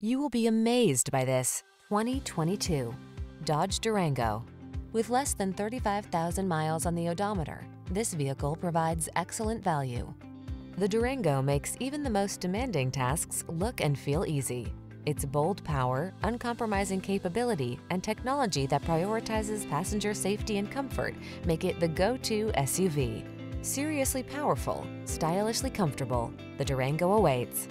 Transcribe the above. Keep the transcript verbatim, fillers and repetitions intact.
You will be amazed by this twenty twenty-two Dodge Durango. With less than thirty-five thousand miles on the odometer, this vehicle provides excellent value. The Durango makes even the most demanding tasks look and feel easy. Its bold power, uncompromising capability, and technology that prioritizes passenger safety and comfort make it the go-to S U V. Seriously powerful, stylishly comfortable, the Durango awaits.